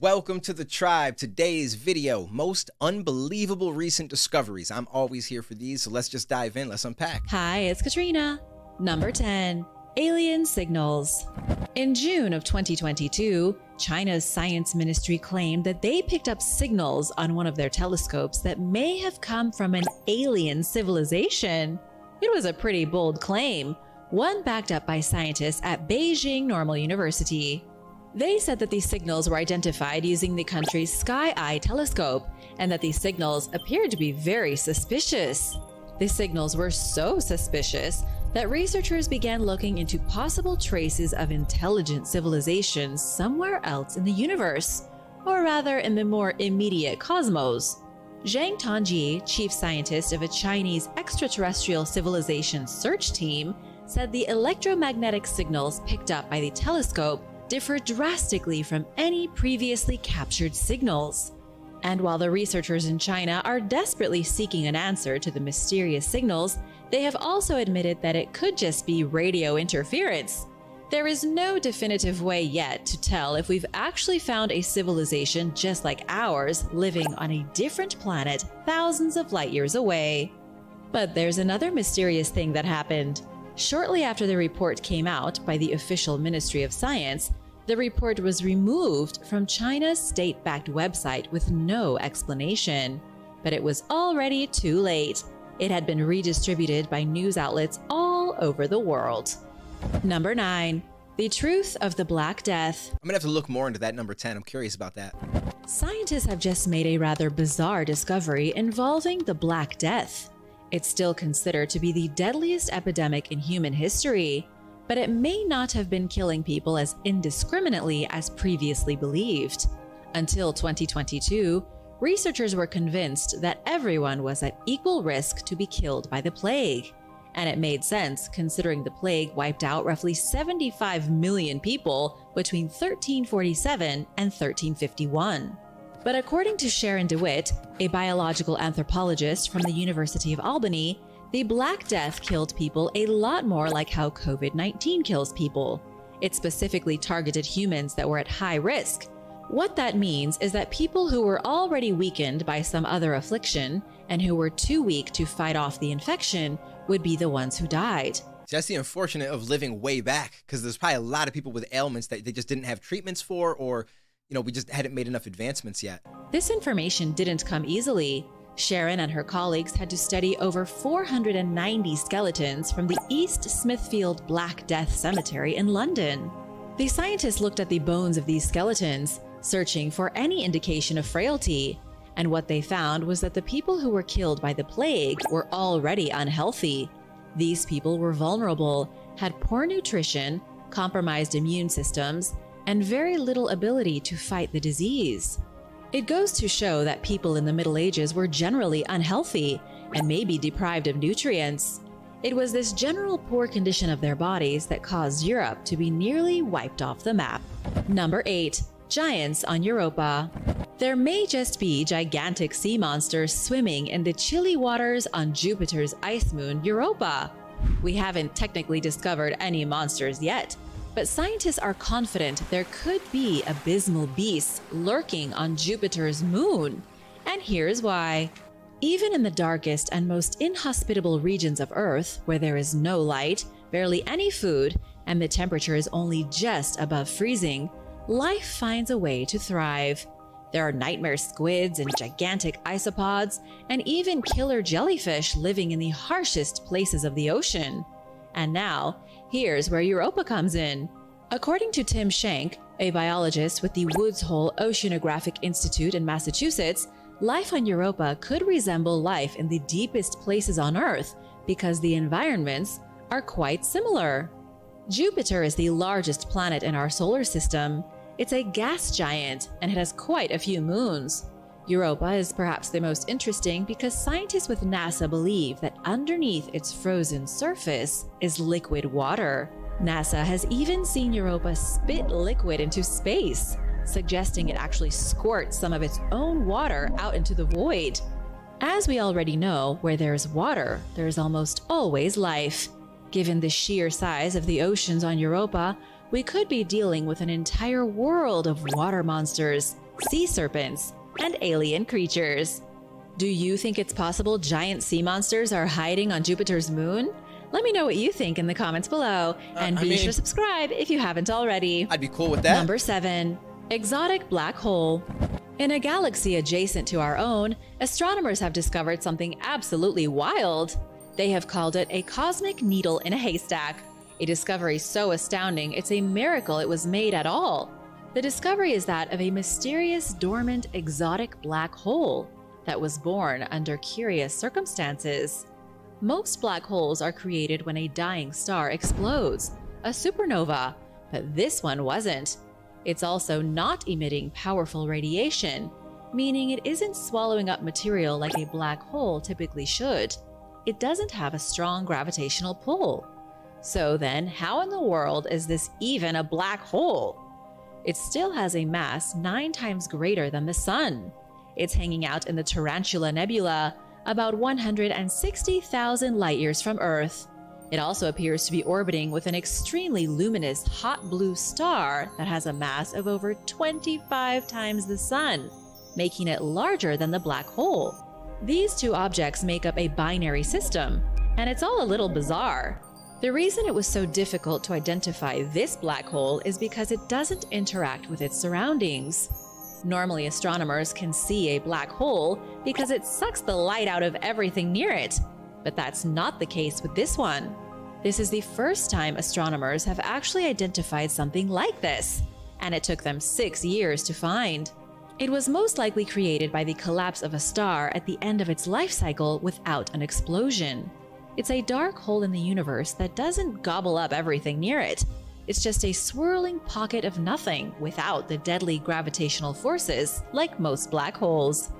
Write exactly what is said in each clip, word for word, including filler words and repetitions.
Welcome to the tribe. Today's video, most unbelievable recent discoveries. I'm always here for these, so let's just dive in. Let's unpack. Hi, it's Katrina. Number ten, alien signals. In June of twenty twenty-two, China's science ministry claimed that they picked up signals on one of their telescopes that may have come from an alien civilization. It was a pretty bold claim, one backed up by scientists at Beijing Normal University. They said that these signals were identified using the country's Sky-Eye telescope, and that these signals appeared to be very suspicious. The signals were so suspicious that researchers began looking into possible traces of intelligent civilizations somewhere else in the universe, or rather in the more immediate cosmos. Zhang Tanji, chief scientist of a Chinese extraterrestrial civilization search team, said the electromagnetic signals picked up by the telescope differ drastically from any previously captured signals. And while the researchers in China are desperately seeking an answer to the mysterious signals, they have also admitted that it could just be radio interference. There is no definitive way yet to tell if we've actually found a civilization just like ours living on a different planet thousands of light years away. But there's another mysterious thing that happened. Shortly after the report came out by the official Ministry of Science, the report was removed from China's state-backed website with no explanation. But it was already too late. It had been redistributed by news outlets all over the world. Number nine. The truth of the Black Death. I'm gonna have to look more into that number ten. I'm curious about that. Scientists have just made a rather bizarre discovery involving the Black Death. It's still considered to be the deadliest epidemic in human history, but it may not have been killing people as indiscriminately as previously believed. Until twenty twenty-two, researchers were convinced that everyone was at equal risk to be killed by the plague. And it made sense considering the plague wiped out roughly seventy-five million people between thirteen forty-seven and thirteen fifty-one. But according to Sharon DeWitt, a biological anthropologist from the University of Albany, the Black Death killed people a lot more like how COVID nineteen kills people. It specifically targeted humans that were at high risk. What that means is that people who were already weakened by some other affliction and who were too weak to fight off the infection would be the ones who died. That's the unfortunate of living way back, because there's probably a lot of people with ailments that they just didn't have treatments for, or you know, we just hadn't made enough advancements yet. This information didn't come easily. Sharon and her colleagues had to study over four hundred ninety skeletons from the East Smithfield Black Death Cemetery in London. The scientists looked at the bones of these skeletons, searching for any indication of frailty. And what they found was that the people who were killed by the plague were already unhealthy. These people were vulnerable, had poor nutrition, compromised immune systems, and very little ability to fight the disease. It goes to show that people in the Middle Ages were generally unhealthy and may be deprived of nutrients. It was this general poor condition of their bodies that caused Europe to be nearly wiped off the map. Number eight. Giants on Europa. There may just be gigantic sea monsters swimming in the chilly waters on Jupiter's ice moon Europa. We haven't technically discovered any monsters yet, but scientists are confident there could be abysmal beasts lurking on Jupiter's moon. And here's why. Even in the darkest and most inhospitable regions of Earth, where there is no light, barely any food, and the temperature is only just above freezing, life finds a way to thrive. There are nightmare squids and gigantic isopods, and even killer jellyfish living in the harshest places of the ocean. And now, here's where Europa comes in. According to Tim Shank, a biologist with the Woods Hole Oceanographic Institute in Massachusetts, life on Europa could resemble life in the deepest places on Earth because the environments are quite similar. Jupiter is the largest planet in our solar system. It's a gas giant, and it has quite a few moons. Europa is perhaps the most interesting because scientists with NASA believe that underneath its frozen surface is liquid water. NASA has even seen Europa spit liquid into space, suggesting it actually squirts some of its own water out into the void. As we already know, where there's water, there's almost always life. Given the sheer size of the oceans on Europa, we could be dealing with an entire world of water monsters, sea serpents, and alien creatures. Do you think it's possible giant sea monsters are hiding on Jupiter's moon? Let me know what you think in the comments below, and uh, be mean, sure to subscribe if you haven't already. I'd be cool with that. Number seven, exotic black hole. In a galaxy adjacent to our own, astronomers have discovered something absolutely wild. They have called it a cosmic needle in a haystack, a discovery so astounding it's a miracle it was made at all. The discovery is that of a mysterious, dormant, exotic black hole that was born under curious circumstances. Most black holes are created when a dying star explodes, a supernova, but this one wasn't. It's also not emitting powerful radiation, meaning it isn't swallowing up material like a black hole typically should. It doesn't have a strong gravitational pull. So then, how in the world is this even a black hole? It still has a mass nine times greater than the Sun. It's hanging out in the Tarantula Nebula, about one hundred sixty thousand light-years from Earth. It also appears to be orbiting with an extremely luminous hot blue star that has a mass of over twenty-five times the Sun, making it larger than the black hole. These two objects make up a binary system, and it's all a little bizarre. The reason it was so difficult to identify this black hole is because it doesn't interact with its surroundings. Normally, astronomers can see a black hole because it sucks the light out of everything near it. But that's not the case with this one. This is the first time astronomers have actually identified something like this, and it took them six years to find. It was most likely created by the collapse of a star at the end of its life cycle without an explosion. It's a dark hole in the universe that doesn't gobble up everything near it. It's just a swirling pocket of nothing without the deadly gravitational forces like most black holes.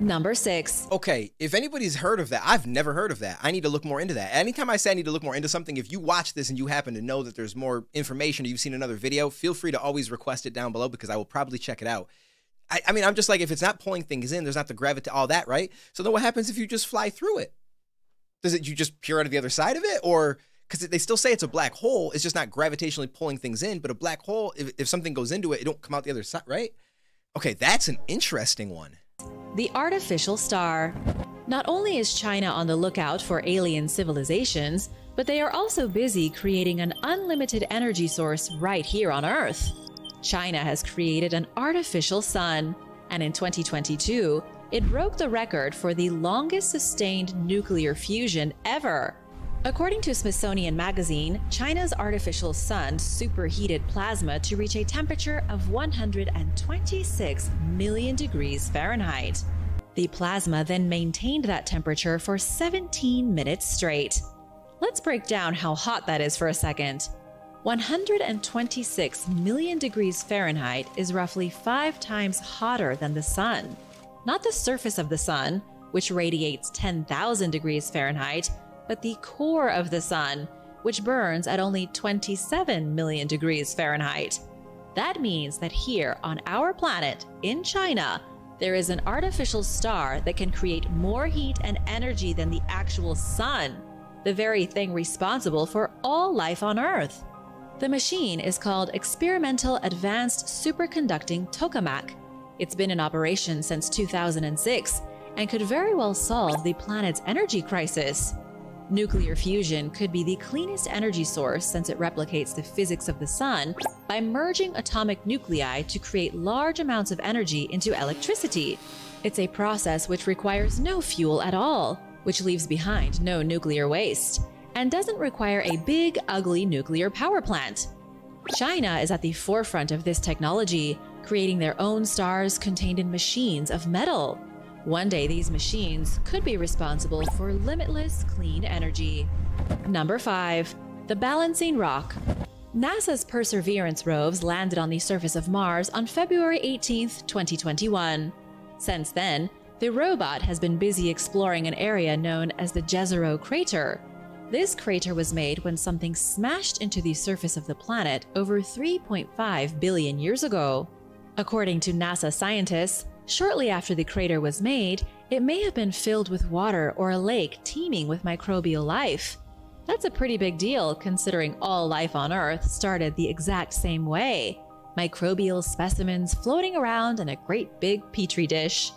Number six. Okay, if anybody's heard of that, I've never heard of that. I need to look more into that. Anytime I say I need to look more into something, if you watch this and you happen to know that there's more information or you've seen another video, feel free to always request it down below because I will probably check it out. I, I mean, I'm just like, if it's not pulling things in, there's not the gravity, all that, right? So then what happens if you just fly through it? Does it, you just peer out of the other side of it? Or, because they still say it's a black hole, it's just not gravitationally pulling things in, but a black hole, if, if something goes into it, it don't come out the other side, right? Okay, that's an interesting one. The artificial star. Not only is China on the lookout for alien civilizations, but they are also busy creating an unlimited energy source right here on Earth. China has created an artificial sun, and in twenty twenty-two, it broke the record for the longest sustained nuclear fusion ever. According to Smithsonian Magazine, China's artificial sun superheated plasma to reach a temperature of one hundred twenty-six million degrees Fahrenheit. The plasma then maintained that temperature for seventeen minutes straight. Let's break down how hot that is for a second. one hundred twenty-six million degrees Fahrenheit is roughly five times hotter than the Sun. Not the surface of the Sun, which radiates ten thousand degrees Fahrenheit, but the core of the Sun, which burns at only twenty-seven million degrees Fahrenheit. That means that here on our planet, in China, there is an artificial star that can create more heat and energy than the actual Sun, the very thing responsible for all life on Earth. The machine is called Experimental Advanced Superconducting Tokamak. It's been in operation since two thousand six and could very well solve the planet's energy crisis. Nuclear fusion could be the cleanest energy source since it replicates the physics of the Sun by merging atomic nuclei to create large amounts of energy into electricity. It's a process which requires no fuel at all, which leaves behind no nuclear waste, and doesn't require a big, ugly nuclear power plant. China is at the forefront of this technology, creating their own stars contained in machines of metal. One day, these machines could be responsible for limitless clean energy. Number five, the balancing rock. NASA's Perseverance rovers landed on the surface of Mars on February eighteenth, twenty twenty-one. Since then, the robot has been busy exploring an area known as the Jezero Crater. This crater was made when something smashed into the surface of the planet over three point five billion years ago. According to NASA scientists, shortly after the crater was made, it may have been filled with water or a lake teeming with microbial life. That's a pretty big deal considering all life on Earth started the exact same way, microbial specimens floating around in a great big petri dish.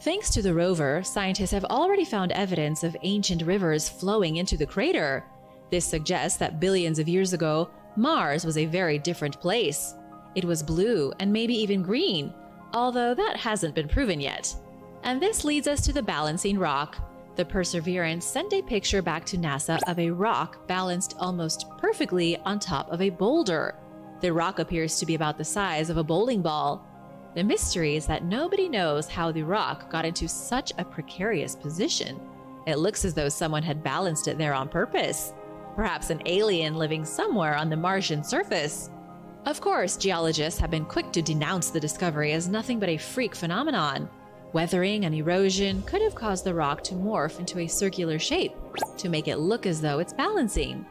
Thanks to the rover, scientists have already found evidence of ancient rivers flowing into the crater. This suggests that billions of years ago, Mars was a very different place. It was blue and maybe even green, although that hasn't been proven yet. And this leads us to the balancing rock. The Perseverance sent a picture back to NASA of a rock balanced almost perfectly on top of a boulder. The rock appears to be about the size of a bowling ball. The mystery is that nobody knows how the rock got into such a precarious position. It looks as though someone had balanced it there on purpose. Perhaps an alien living somewhere on the Martian surface. Of course, geologists have been quick to denounce the discovery as nothing but a freak phenomenon. Weathering and erosion could have caused the rock to morph into a circular shape to make it look as though it's balancing.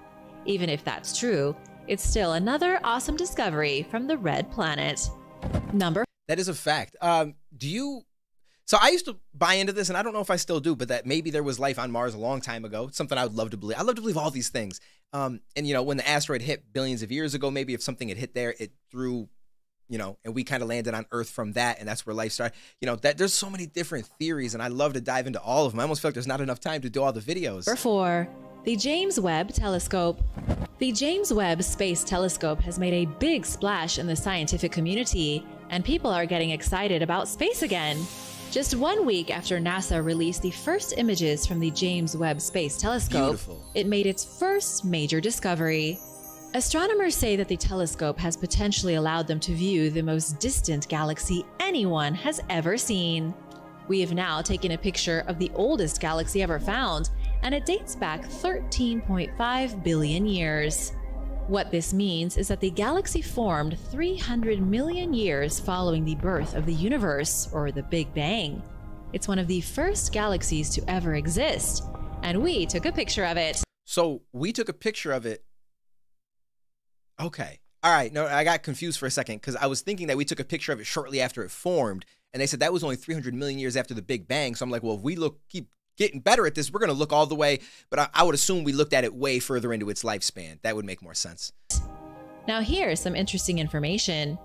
Even if that's true, it's still another awesome discovery from the red planet. Number. That is a fact. Um, do you... So I used to buy into this, and I don't know if I still do, but that maybe there was life on Mars a long time ago. It's something I would love to believe. I love to believe all these things. Um, and, you know, when the asteroid hit billions of years ago, maybe if something had hit there, it threw, you know, and we kind of landed on Earth from that, and that's where life started. You know, that there's so many different theories, and I love to dive into all of them. I almost feel like there's not enough time to do all the videos. Number four, the James Webb Telescope. The James Webb Space Telescope has made a big splash in the scientific community, and people are getting excited about space again. Just one week after NASA released the first images from the James Webb Space Telescope, Beautiful. It made its first major discovery. Astronomers say that the telescope has potentially allowed them to view the most distant galaxy anyone has ever seen. We have now taken a picture of the oldest galaxy ever found, and it dates back thirteen point five billion years. What this means is that the galaxy formed three hundred million years following the birth of the universe, or the Big Bang. It's one of the first galaxies to ever exist, and we took a picture of it. So we took a picture of it. Okay. All right. No, I got confused for a second because I was thinking that we took a picture of it shortly after it formed, and they said that was only three hundred million years after the Big Bang. So I'm like, well, if we look, keep getting better at this, we're going to look all the way, but I, I would assume we looked at it way further into its lifespan. That would make more sense. Now here's some interesting information.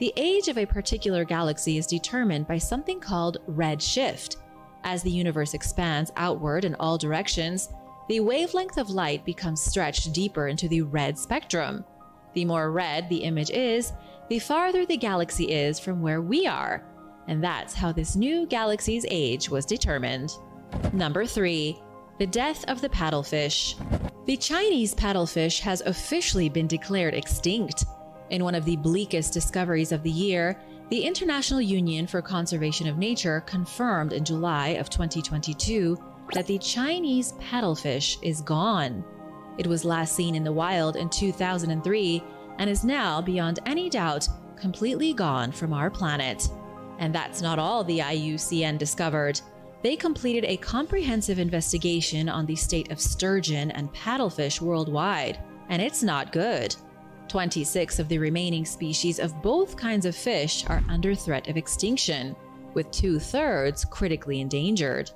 The age of a particular galaxy is determined by something called redshift. As the universe expands outward in all directions, the wavelength of light becomes stretched deeper into the red spectrum. The more red the image is, the farther the galaxy is from where we are. And that's how this new galaxy's age was determined. Number three, the death of the paddlefish. The Chinese paddlefish has officially been declared extinct. In one of the bleakest discoveries of the year, the International Union for Conservation of Nature confirmed in July of twenty twenty-two that the Chinese paddlefish is gone. It was last seen in the wild in two thousand three and is now, beyond any doubt, completely gone from our planet. And that's not all the I U C N discovered. They completed a comprehensive investigation on the state of sturgeon and paddlefish worldwide, and it's not good. twenty-six of the remaining species of both kinds of fish are under threat of extinction, with two-thirds critically endangered.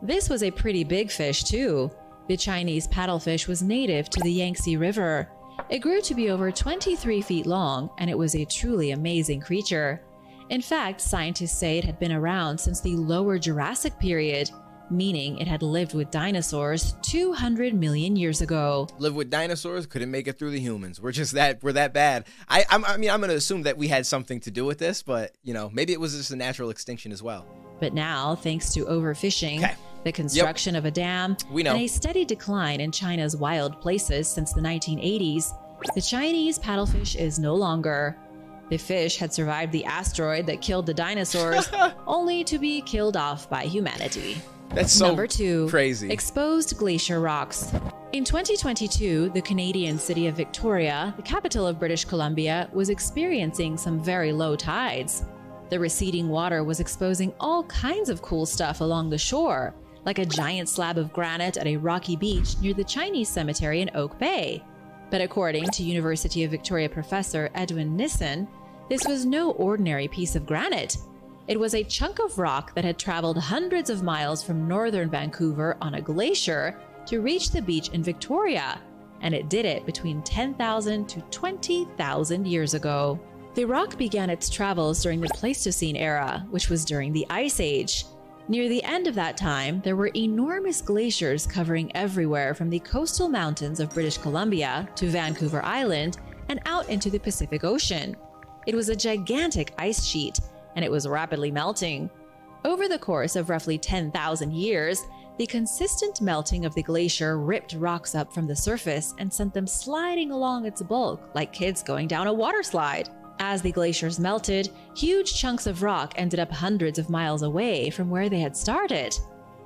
This was a pretty big fish, too. The Chinese paddlefish was native to the Yangtze River. It grew to be over twenty-three feet long, and it was a truly amazing creature. In fact, scientists say it had been around since the Lower Jurassic period, meaning it had lived with dinosaurs two hundred million years ago. Lived with dinosaurs, couldn't make it through the humans. We're just that, we're that bad. I, I'm, I mean, I'm going to assume that we had something to do with this, but, you know, maybe it was just a natural extinction as well. But now, thanks to overfishing, okay. the construction yep. of a dam, we know. and a steady decline in China's wild places since the nineteen eighties, the Chinese paddlefish is no longer. The fish had survived the asteroid that killed the dinosaurs, only to be killed off by humanity. That's so Number two, crazy. Exposed glacier rocks. In twenty twenty-two, the Canadian city of Victoria, the capital of British Columbia, was experiencing some very low tides. The receding water was exposing all kinds of cool stuff along the shore, like a giant slab of granite at a rocky beach near the Chinese cemetery in Oak Bay. But according to University of Victoria professor Edwin Nissen, this was no ordinary piece of granite. It was a chunk of rock that had traveled hundreds of miles from northern Vancouver on a glacier to reach the beach in Victoria, and it did it between ten thousand to twenty thousand years ago. The rock began its travels during the Pleistocene era, which was during the Ice Age. Near the end of that time, there were enormous glaciers covering everywhere from the coastal mountains of British Columbia to Vancouver Island and out into the Pacific Ocean. It was a gigantic ice sheet, and it was rapidly melting. Over the course of roughly ten thousand years, the consistent melting of the glacier ripped rocks up from the surface and sent them sliding along its bulk like kids going down a water slide. As the glaciers melted, huge chunks of rock ended up hundreds of miles away from where they had started.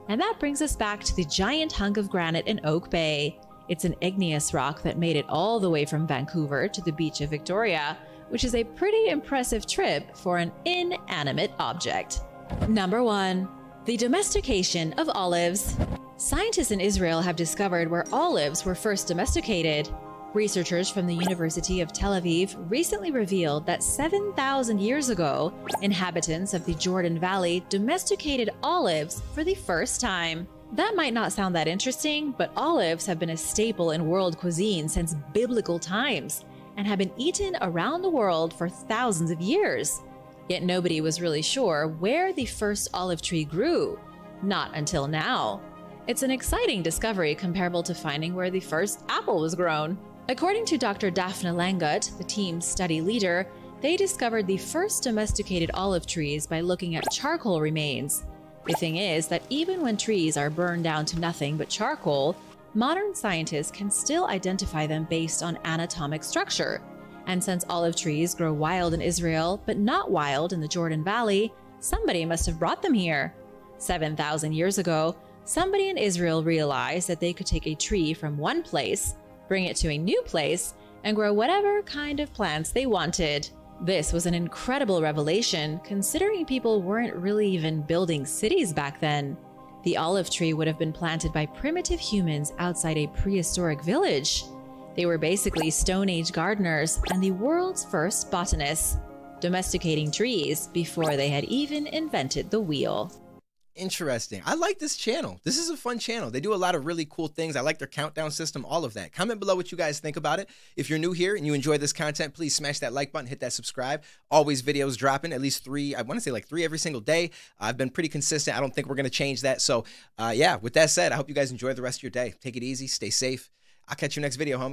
And that brings us back to the giant hunk of granite in Oak Bay. It's an igneous rock that made it all the way from Vancouver to the beach of Victoria, which is a pretty impressive trip for an inanimate object. Number one. The domestication of olives. Scientists in Israel have discovered where olives were first domesticated. Researchers from the University of Tel Aviv recently revealed that seven thousand years ago, inhabitants of the Jordan Valley domesticated olives for the first time. That might not sound that interesting, but olives have been a staple in world cuisine since biblical times and have been eaten around the world for thousands of years. Yet nobody was really sure where the first olive tree grew. Not until now. It's an exciting discovery comparable to finding where the first apple was grown. According to Doctor Daphna Langgut, the team's study leader, they discovered the first domesticated olive trees by looking at charcoal remains. The thing is that even when trees are burned down to nothing but charcoal, modern scientists can still identify them based on anatomic structure. And since olive trees grow wild in Israel but not wild in the Jordan Valley, somebody must have brought them here. seven thousand years ago, somebody in Israel realized that they could take a tree from one place, bring it to a new place, and grow whatever kind of plants they wanted. This was an incredible revelation, considering people weren't really even building cities back then. The olive tree would have been planted by primitive humans outside a prehistoric village. They were basically Stone Age gardeners and the world's first botanists, domesticating trees before they had even invented the wheel. Interesting. I like this channel. This is a fun channel. They do a lot of really cool things. I like their countdown system, all of that. Comment below what you guys think about it. If you're new here and you enjoy this content, please smash that like button, hit that subscribe. Always videos dropping, at least three. I want to say like three every single day. I've been pretty consistent. I don't think we're going to change that. So uh, yeah, with that said, I hope you guys enjoy the rest of your day. Take it easy. Stay safe. I'll catch you next video, homie.